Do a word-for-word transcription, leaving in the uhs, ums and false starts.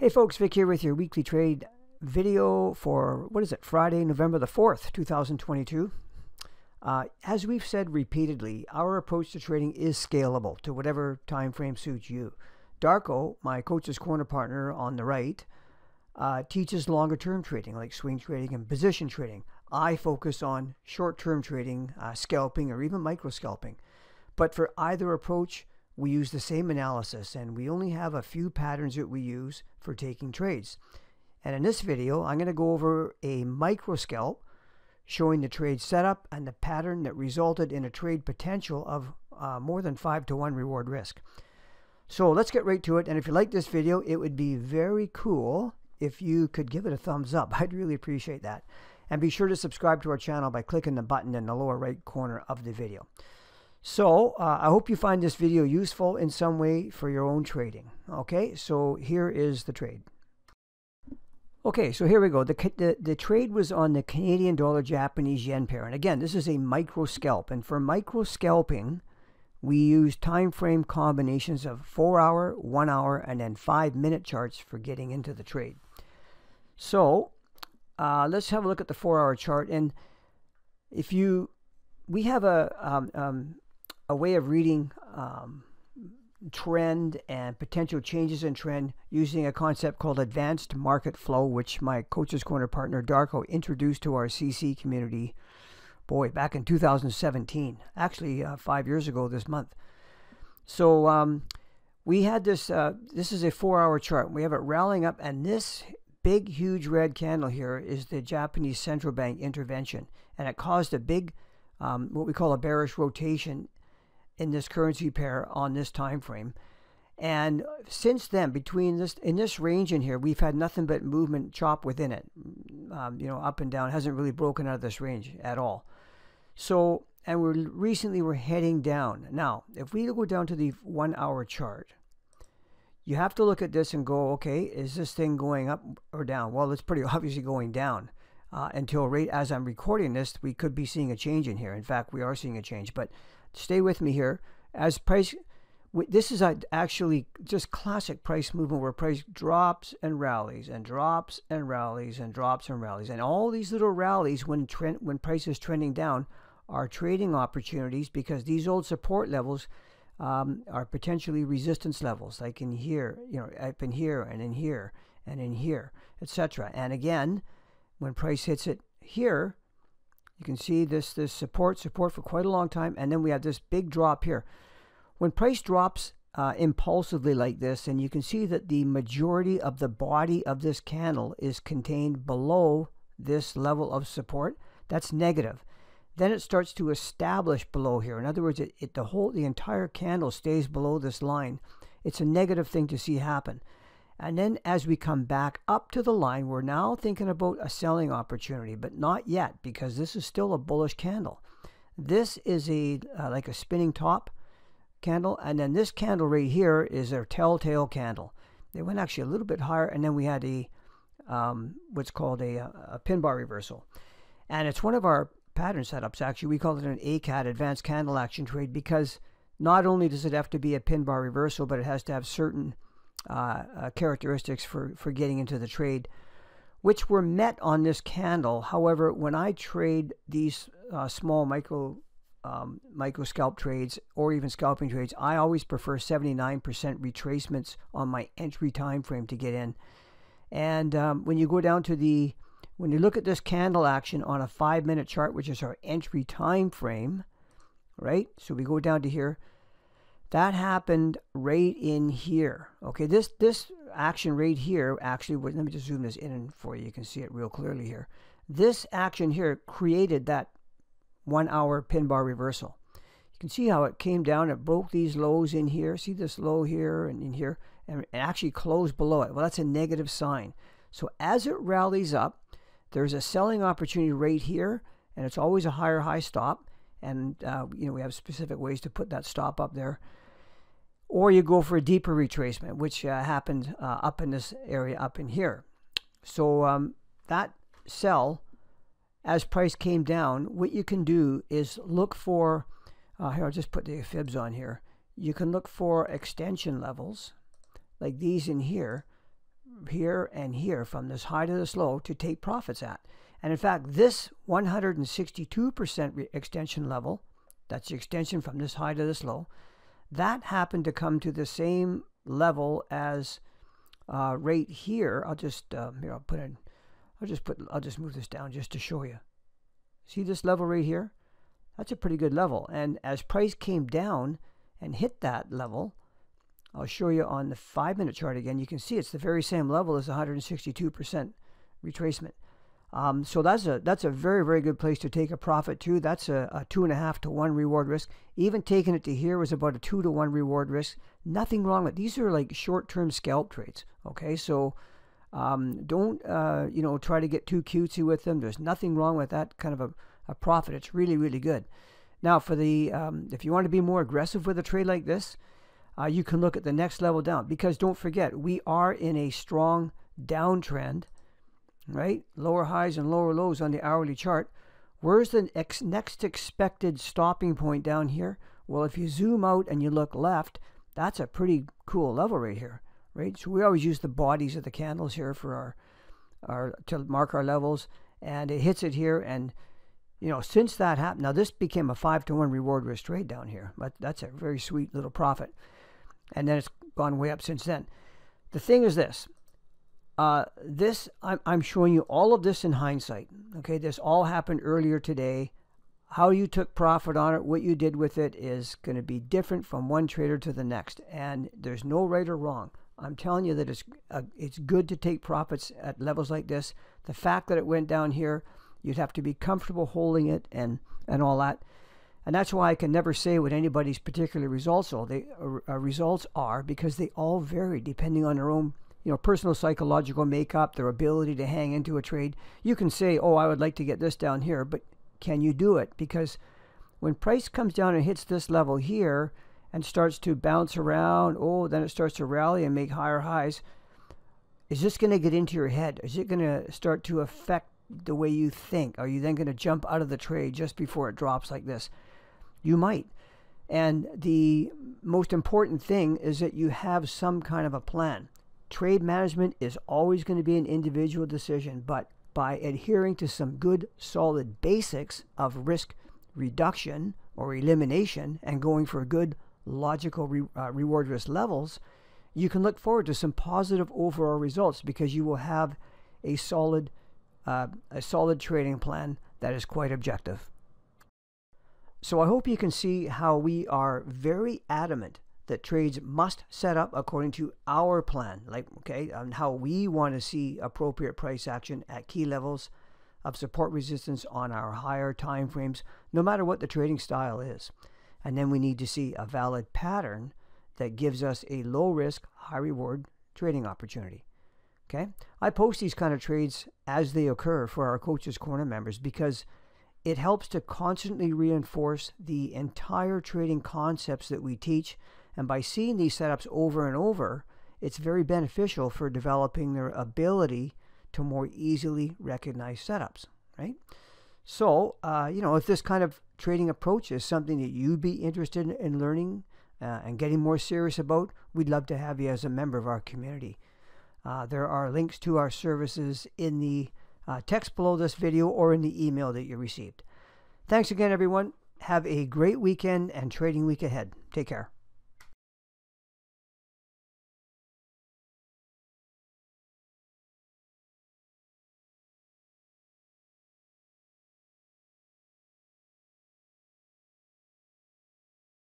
Hey folks, Vic here with your weekly trade video for, what is it, Friday, November the fourth, two thousand twenty-two. Uh, as we've said repeatedly, our approach to trading is scalable to whatever time frame suits you. Darko, my Coach's Corner partner on the right, uh, teaches longer-term trading like swing trading and position trading. I focus on short-term trading, uh, scalping, or even micro-scalping. But for either approach, we use the same analysis, and we only have a few patterns that we use for taking trades. And in this video, I'm going to go over a micro scalp showing the trade setup and the pattern that resulted in a trade potential of uh, more than five to one reward risk. So let's get right to it. And if you like this video, it would be very cool if you could give it a thumbs up. I'd really appreciate that. And be sure to subscribe to our channel by clicking the button in the lower right corner of the video. So, uh, I hope you find this video useful in some way for your own trading. Okay, so here is the trade. Okay, so here we go. The, the, the trade was on the Canadian dollar Japanese yen pair. And again, this is a micro scalp. And for micro scalping, we use time frame combinations of four hour, one hour, and then five minute charts for getting into the trade. So, uh, let's have a look at the four hour chart. And if you... We have a... Um, um, a way of reading um, trend and potential changes in trend using a concept called advanced market flow, which my Coach's Corner partner Darko introduced to our C C community, boy, back in two thousand seventeen, actually uh, five years ago this month. So um, we had this, uh, this is a four hour chart. We have it rallying up, and this big, huge red candle here is the Japanese central bank intervention. And it caused a big, um, what we call a bearish rotation in this currency pair on this time frame. And since then, between this in this range in here, we've had nothing but movement chop within it, um, you know, up and down. Hasn't really broken out of this range at all. So, and we're recently we're heading down. Now, if we go down to the one hour chart, you have to look at this and go, okay, is this thing going up or down? Well, it's pretty obviously going down. Uh, until right as I'm recording this, we could be seeing a change in here. In fact, we are seeing a change, but stay with me here. As price, this is a, actually just classic price movement where price drops and rallies and drops and rallies and drops and rallies. And all these little rallies when trend, when price is trending down are trading opportunities, because these old support levels um, are potentially resistance levels, like in here, you know, up in here and in here and in here, et cetera. And again, when price hits it here, you can see this this support, support for quite a long time, and then we have this big drop here. When price drops uh, impulsively like this, and you can see that the majority of the body of this candle is contained below this level of support, that's negative. Then it starts to establish below here. In other words, it, it the whole the entire candle stays below this line. It's a negative thing to see happen. And then as we come back up to the line, we're now thinking about a selling opportunity, but not yet, because this is still a bullish candle. This is a uh, like a spinning top candle, and then this candle right here is our telltale candle. They went actually a little bit higher, and then we had a um, what's called a, a pin bar reversal. And it's one of our pattern setups, actually. We call it an A C A T, Advanced Candle Action Trade, because not only does it have to be a pin bar reversal, but it has to have certain... Uh, uh, characteristics for, for getting into the trade, which were met on this candle. However, when I trade these uh, small micro um, micro scalp trades or even scalping trades, I always prefer seventy-nine percent retracements on my entry time frame to get in. And um, when you go down to the, when you look at this candle action on a five minute chart, which is our entry time frame, right? So we go down to here. That happened right in here. Okay, this this action right here actually, let me just zoom this in for you. You can see it real clearly here. This action here created that one hour pin bar reversal. You can see how it came down. It broke these lows in here. See this low here and in here, and it actually closed below it. Well, that's a negative sign. So as it rallies up, there's a selling opportunity right here, and it's always a higher high stop. And uh, you know, we have specific ways to put that stop up there. Or you go for a deeper retracement, which uh, happened uh, up in this area, up in here. So um, that sell, as price came down, what you can do is look for, uh, here I'll just put the fibs on here. You can look for extension levels, like these in here, here and here from this high to this low to take profits at. And in fact, this one hundred sixty-two percent extension level, that's the extension from this high to this low, that happened to come to the same level as uh, right here. I'll just uh, here I'll put in. I'll just put. I'll just move this down just to show you. See this level right here? That's a pretty good level. And as price came down and hit that level, I'll show you on the five-minute chart again. You can see it's the very same level as one hundred sixty-two percent retracement. Um, so that's a that's a very very good place to take a profit too. That's a, a two and a half to one reward risk. Even taking it to here was about a two to one reward risk. Nothing wrong with it. These are like short-term scalp trades. Okay, so um, don't uh, you know try to get too cutesy with them. There's nothing wrong with that kind of a, a profit. It's really really good. Now for the um, if you want to be more aggressive with a trade like this, uh, you can look at the next level down, because don't forget we are in a strong downtrend. Right? Lower highs and lower lows on the hourly chart. Where's the ex next expected stopping point down here? Well, if you zoom out and you look left, that's a pretty cool level right here, right? So we always use the bodies of the candles here for our, our to mark our levels, and it hits it here. And you know, since that happened, now this became a five to one reward risk trade down here, but that's a very sweet little profit. And then it's gone way up since then. The thing is this. Uh, this, I'm, I'm showing you all of this in hindsight. Okay, this all happened earlier today. How you took profit on it, what you did with it is going to be different from one trader to the next. And there's no right or wrong. I'm telling you that it's, uh, it's good to take profits at levels like this. The fact that it went down here, you'd have to be comfortable holding it and, and all that. And that's why I can never say what anybody's particular results are, they, uh, results are, because they all vary depending on their own you know, personal psychological makeup, their ability to hang into a trade. You can say, oh, I would like to get this down here, but can you do it? Because when price comes down and hits this level here and starts to bounce around, oh, then it starts to rally and make higher highs. Is this going to get into your head? Is it going to start to affect the way you think? Are you then going to jump out of the trade just before it drops like this? You might. And the most important thing is that you have some kind of a plan. Trade management is always going to be an individual decision, but by adhering to some good, solid basics of risk reduction or elimination and going for good, logical re uh, reward risk levels, you can look forward to some positive overall results, because you will have a solid, uh, a solid trading plan that is quite objective. So I hope you can see how we are very adamant that trades must set up according to our plan, like, okay, on how we want to see appropriate price action at key levels of support resistance on our higher time frames, no matter what the trading style is. And then we need to see a valid pattern that gives us a low risk, high reward trading opportunity. Okay, I post these kind of trades as they occur for our Coach's Corner members, because it helps to constantly reinforce the entire trading concepts that we teach. And by seeing these setups over and over, it's very beneficial for developing their ability to more easily recognize setups, right? So, uh, you know, if this kind of trading approach is something that you'd be interested in learning uh, and getting more serious about, we'd love to have you as a member of our community. Uh, there are links to our services in the uh, text below this video or in the email that you received. Thanks again, everyone. Have a great weekend and trading week ahead. Take care.